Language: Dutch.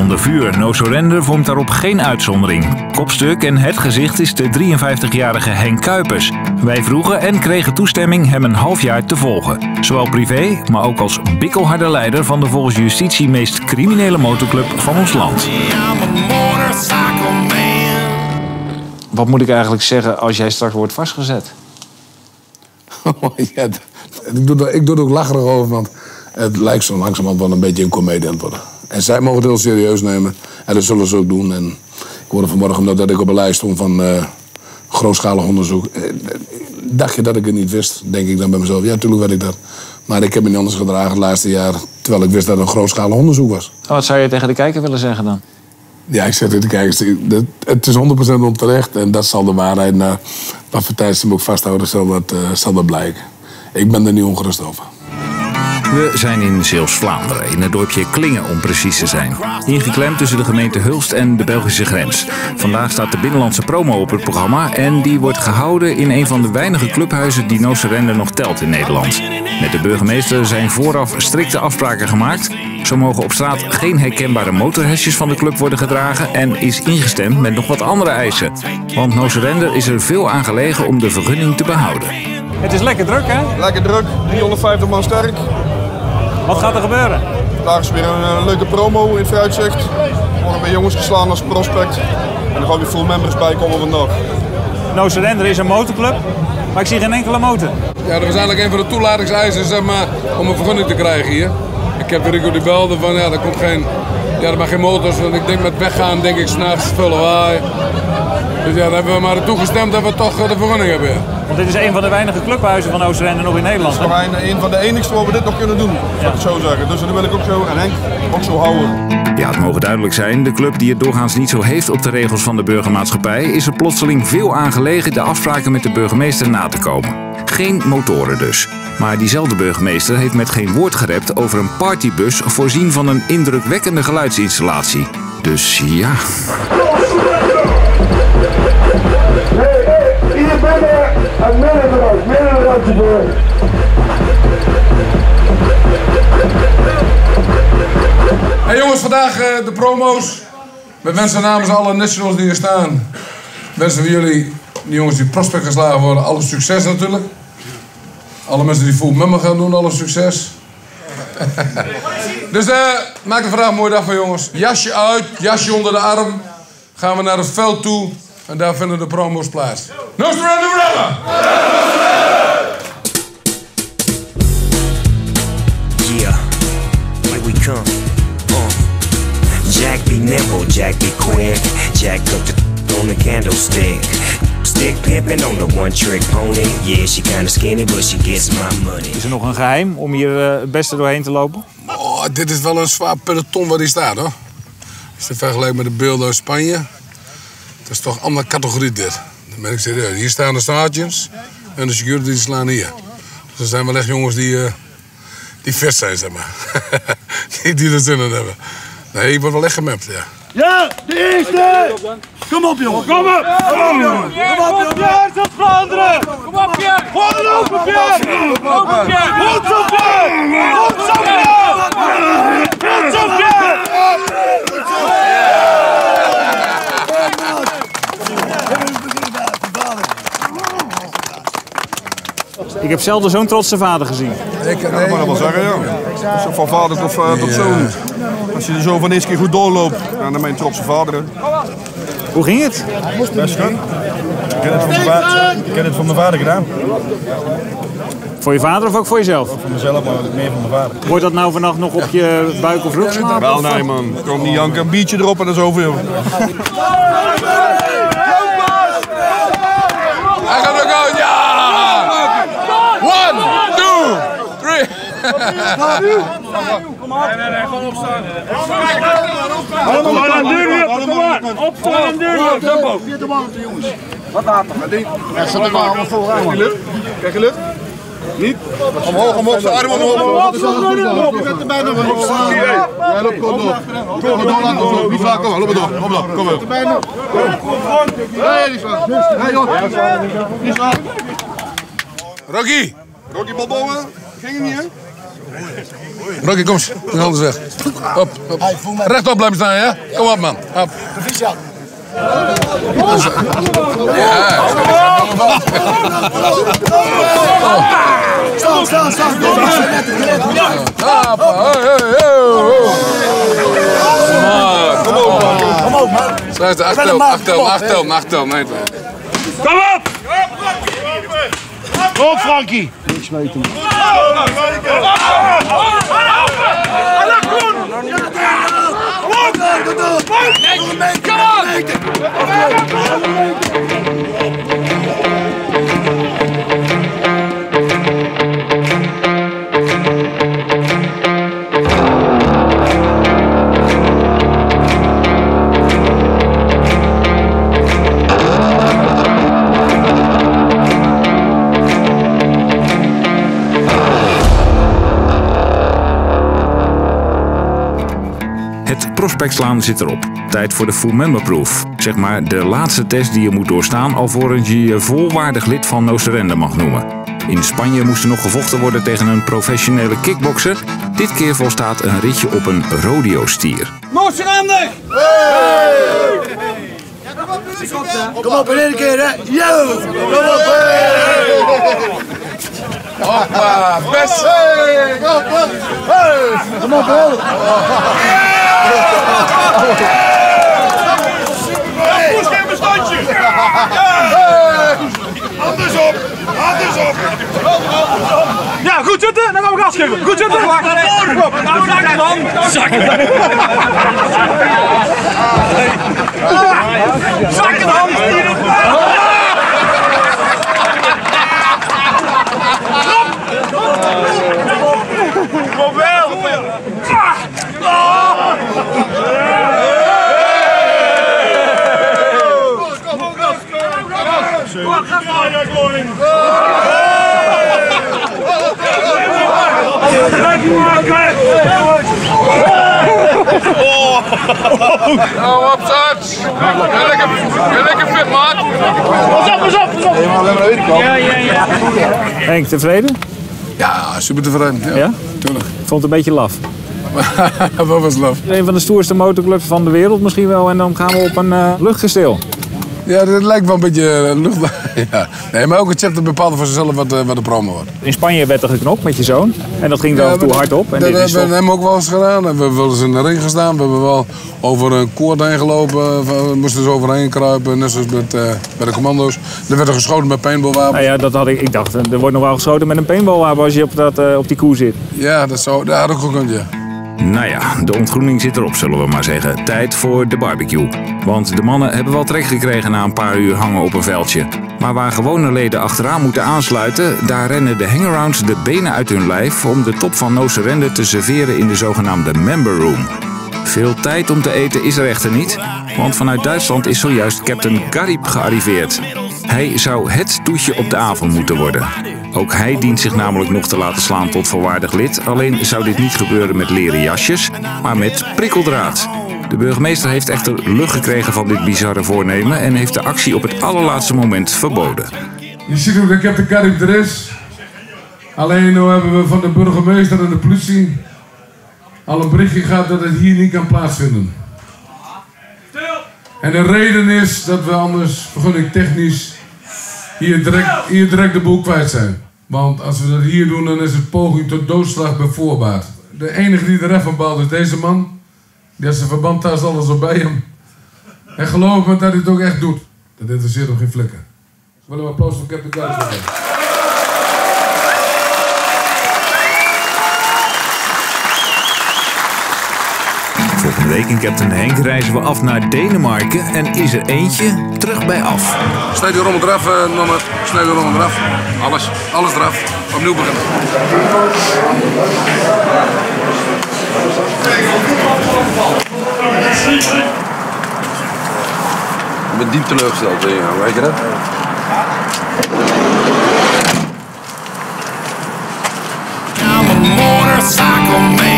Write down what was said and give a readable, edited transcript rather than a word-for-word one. onder vuur. No Surrender vormt daarop geen uitzondering. Kopstuk en het gezicht is de 53-jarige Henk Kuipers. Wij vroegen en kregen toestemming hem een half jaar te volgen. Zowel privé, maar ook als bikkelharde leider van de volgens justitie meest criminele motorclub van ons land. Wat moet ik eigenlijk zeggen als jij straks wordt vastgezet? Oh, ja, ik doe er ook lacherig over, want het lijkt zo langzamerhand wel een beetje een comedie aan het worden. En zij mogen het heel serieus nemen. En dat zullen ze ook doen. En ik hoorde vanmorgen, omdat ik op een lijst stond van grootschalig onderzoek... dacht je dat ik het niet wist, denk ik dan bij mezelf. Ja, natuurlijk weet ik dat. Maar ik heb me niet anders gedragen het laatste jaar... terwijl ik wist dat het een grootschalig onderzoek was. Oh, wat zou je tegen de kijker willen zeggen dan? Ja, ik zeg tegen de kijkers, het is 100% onterecht. En dat zal de waarheid na wat voor tijd ze me ook vasthouden, zal dat blijken. Ik ben er niet ongerust over. We zijn in Zeeuws-Vlaanderen, in het dorpje Klinge om precies te zijn. Ingeklemd tussen de gemeente Hulst en de Belgische grens. Vandaag staat de binnenlandse promo op het programma... en die wordt gehouden in een van de weinige clubhuizen die No Surrender nog telt in Nederland. Met de burgemeester zijn vooraf strikte afspraken gemaakt. Zo mogen op straat geen herkenbare motorhesjes van de club worden gedragen... en is ingestemd met nog wat andere eisen. Want No Surrender is er veel aan gelegen om de vergunning te behouden. Het is lekker druk, hè? Lekker druk, 350 man sterk. Wat gaat er gebeuren? Daar is weer een leuke promo in het vooruitzicht. We worden weer jongens geslaan als prospect. En er gaan weer veel members bij komen vandaag. No Surrender is een motorclub, maar ik zie geen enkele motor. Ja, dat was eigenlijk een van de toelatingseisen, zeg maar, om een vergunning te krijgen hier. Ik heb Rico die belde van, ja, er mag geen motors. Want ik denk met weggaan, denk ik, s'nachts vullen waai. Dus ja, daar hebben we maar naartoe gestemd dat we toch de vergunning hebben. Want dit is een van de weinige clubhuizen van Oost-Rennen nog in Nederland. Het is een van de enigste waar we dit nog kunnen doen, ja. Zal ik zo zeggen. Dus dat wil ik ook zo en Henk ook zo houden. Ja, het mogen duidelijk zijn, de club die het doorgaans niet zo heeft op de regels van de burgermaatschappij... is er plotseling veel aangelegen de afspraken met de burgemeester na te komen. Geen motoren dus. Maar diezelfde burgemeester heeft met geen woord gerept over een partybus... voorzien van een indrukwekkende geluidsinstallatie. Dus ja... Hey jongens, vandaag de promo's. Met mensen namens alle nationals die hier staan. Mensen van jullie, die jongens die prospect geslagen worden, alle succes natuurlijk. Alle mensen die full member gaan doen, alle succes. Dus maak er vandaag een mooie dag van, jongens. Jasje uit, jasje onder de arm. Gaan we naar het veld toe en daar vinden de promo's plaats. No Surrender, yeah, like we come. Jack be nimble, Jack be quick. Jack up the on the candlestick. Stick pimping on the one trick pony. Yeah, she kinda skinny, but she gets my money. Is er nog een geheim om hier het beste doorheen te lopen? Oh, dit is wel een zwaar peloton waar die staat, hoor. Als je vergelijkt met de beelden uit Spanje, dat is toch een andere categorie dit. Dan ben ik serieus. Hier staan de sergeants en de security die slaan hier. Dus er zijn wel echt jongens die fit zijn, zeg maar. die er zin in hebben. Nee, ik word wel echt gemapt, ja. Ja, de eerste! Kom op, jongen! Kom op! Kom op, jongen! Kom op, Pierre! Zeeuws-Vlaanderen! Kom op, Pierre! Gewoon lopen, Pierre! Lopen, Pierre! Goed zo, Pierre! Goed zo, Pierre! Goed zo, Pierre! Ik heb zelden zo'n trotse vader gezien. Dat mag ik wel zeggen, ja. Zo van vader tot zoon. Als je er zo van eerst keer goed doorloopt, dan ben je een trotse vader. Hè. Hoe ging het? Best goed. Ik heb het voor mijn vader gedaan. Voor je vader of ook voor jezelf? Ook voor mezelf, maar meer voor mijn vader. Wordt dat nou vannacht nog op je buik of rug slaan? Wel, nee man. Kom niet janken, een biertje erop en dat is over, joh. Hij gaat ook uit, ja! 1, 2, 3. Kom op. Nee, gewoon opstaan. Opstaan en duwen. Kom op. Opstaan en duwen. Tempo. Vier de warmte, jongens. Wat water. Krijg je lucht? Niet. Omhoog, zijn armen omhoog. Je bent er bijna van. Opstaan. Ja, loop gewoon door. Niet vaak, kom maar. Loop maar door. Kom maar. Nee, niet zwaar. Niet zwaar. Rocky! Rocky Balboa? Ging het niet, hè? Rocky, kom eens. Doe alles weg. Op, op. Rechtop blijven staan, ja? Kom op, man. Op. Ja. Staan, staan, staan. Kom op, man. Kom op, man. Achtel, nee. Kom op! Kom, Frankie! Niks mee te doen. Het prospectslaan zit erop. Tijd voor de full member proof. Zeg maar de laatste test die je moet doorstaan alvorens je je volwaardig lid van No Surrender mag noemen. In Spanje moest er nog gevochten worden tegen een professionele kickbokser. Dit keer volstaat een ritje op een rodeo-stier. No Surrender! Kom op, een keer, hè? Yo! Kom op! Hoppa! Best! Kom op! Kom op! Kom op! Moest even standje! Anders op! Anders op! Ja, goed zitten! Dan gaan we gas geven! Goed zitten! Nou, zakken dan! Zakken! Zakken dan! Kom wel! Nou, opzij! Ben lekker fit, maat! Pas op! Helemaal lekker uitkomen. Ja. Henk, tevreden? Ja, super tevreden. Ja? Tuurlijk. Ik vond het een beetje laf. Wat was laf? Een van de stoerste motorclubs van de wereld misschien wel. En dan gaan we op een luchtkasteel. Ja, dat lijkt wel een beetje lucht. Ja. Nee, maar elke chapter bepaalde voor zichzelf wat de promo wordt. In Spanje werd er geknokt met je zoon. En dat ging er af en toe hard op. En dat hebben we hem ook wel eens gedaan. We hebben wel eens in de ring gestaan. We hebben wel over een koord heen gelopen. We moesten dus overheen kruipen. Net zoals bij de commando's. Er werd er geschoten met paintballwapens. Nou ja, dat had ik. Ik dacht, er wordt nog wel geschoten met een paintballwapen als je op die koe zit. Ja, dat had ook gekund, ja. Nou ja, de ontgroening zit erop, zullen we maar zeggen. Tijd voor de barbecue. Want de mannen hebben wel trek gekregen na een paar uur hangen op een veldje. Maar waar gewone leden achteraan moeten aansluiten, daar rennen de hangarounds de benen uit hun lijf om de top van No Surrender te serveren in de zogenaamde member room. Veel tijd om te eten is er echter niet, want vanuit Duitsland is zojuist Captain Garib gearriveerd. Hij zou het toetje op de avond moeten worden. Ook hij dient zich namelijk nog te laten slaan tot volwaardig lid. Alleen zou dit niet gebeuren met leren jasjes, maar met prikkeldraad. De burgemeester heeft echter lucht gekregen van dit bizarre voornemen en heeft de actie op het allerlaatste moment verboden. Je ziet hoe de Captain Garib er is. Alleen nu hebben we van de burgemeester en de politie al een berichtje gehad dat het hier niet kan plaatsvinden. En de reden is dat we anders vergunningtechnisch hier direct de boel kwijt zijn. Want als we dat hier doen, dan is het poging tot doodslag bij voorbaat. De enige die er echt van baalt is deze man. Die heeft zijn verbandtas alles op bij hem. En geloof me dat hij het ook echt doet. Dat interesseert hem geen flikker. Ik wil een applaus voor Captain Garib geven. Volgende week in Captain Henk reizen we af naar Denemarken en is er eentje terug bij af. Snijd je rommel eraf, nommer. Snijd je rommel eraf. Alles eraf. Opnieuw beginnen. Ik ben diep teleurgesteld tegen jou, weet je dat? I'm a motorcycle man.